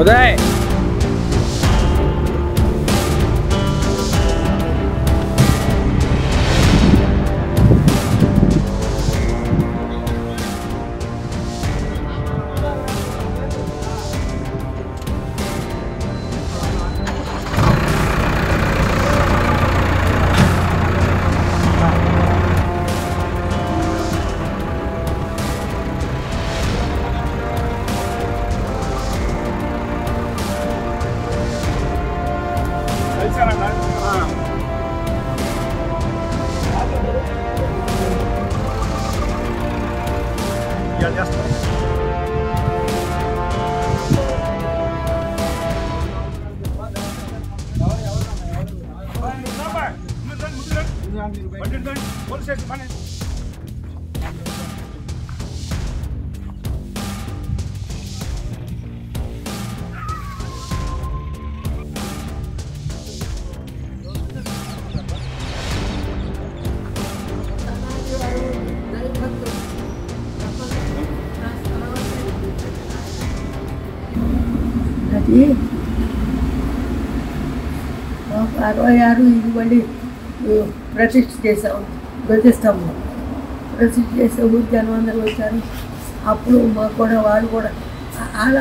उदय ప్రతిష్ఠ చేసాము జనం అందరూ వచ్చారు. అప్పుడు మా కూడా వాళ్ళు కూడా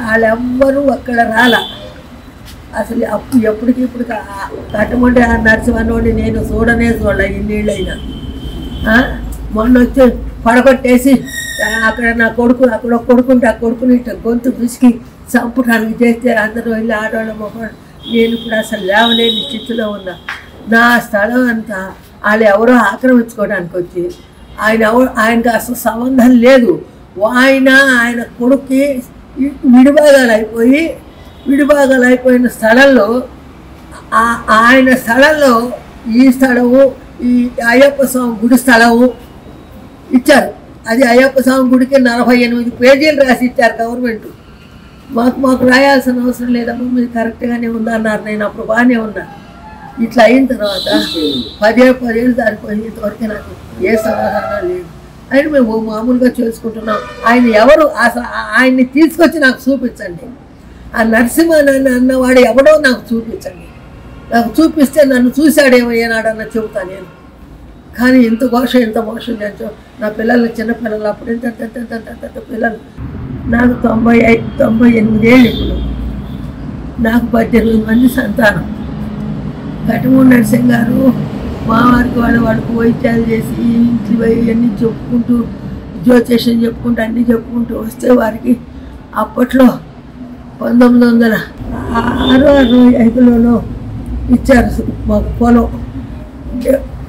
వాళ్ళెవ్వరూ అక్కడ రాల అసలు. అప్పుడు ఎప్పటికిప్పుడు కట్టమంటే ఆ నరసింహనోడిని నేను చూడనేవాళ్ళ ఇన్నేళ్ళైనా. మొన్న వచ్చి పడగొట్టేసి అక్కడ నా కొడుకు అక్కడ కొడుకుంటే ఆ కొడుకుని గొంతు పిసికి చంపడానికి చేస్తే అందరూ వెళ్ళి ఆడవాళ్ళ మొహం. నేను ఇప్పుడు అసలు లేవలేని స్థితిలో ఉన్నా. నా స్థలం అంతా వాళ్ళు ఎవరో ఆక్రమించుకోవడానికి వచ్చి ఆయనకు అసలు సంబంధం లేదు. ఆయన కొడుక్కి విడిభాగాలు అయిపోయిన స్థలంలో ఆయన స్థలంలో ఈ స్థలము ఈ అయ్యప్ప స్వామి గుడి స్థలము ఇచ్చారు. అది అయ్యప్ప స్వామి గుడికి 48 పేజీలు రాసి ఇచ్చారు గవర్నమెంట్. మాకు రాయాల్సిన అవసరం లేదమ్మా, మీరు కరెక్ట్గానే ఉందన్నారు. నేను అప్పుడు బాగానే ఉన్నా. ఇట్లా అయిన తర్వాత 10 ఏళ్ళు దానిపోయినంతవరకు నాకు ఏ సమాధానం లేదు. ఆయన మేము మామూలుగా చేసుకుంటున్నాం. ఆయన ఎవరు అసలు ఆయన్ని తీసుకొచ్చి నాకు చూపించండి. ఆ నరసింహనాన్ని అన్నవాడు ఎవడో నాకు చూపించండి. నాకు చూపిస్తే నన్ను చూశాడేమో ఏనాడన్నా చెబుతాను నేను. కానీ ఇంత మోసం నేను నా పిల్లలు చిన్నపిల్లలు అప్పుడు ఇంత పిల్లలు. నాకు 98 ఏళ్ళు ఇప్పుడు. నాకు 18 మంది సంతానం. కటమూరు నరసింహ గారు మావారికి వాళ్ళు పోయిత్యాలు చేసి ఇంటి అన్నీ చెప్పుకుంటూ జ్యోతిష్యం చెప్పుకుంటూ అన్నీ చెప్పుకుంటూ వస్తే వారికి అప్పట్లో 1965లోనో ఇచ్చారు మాకు పొలం.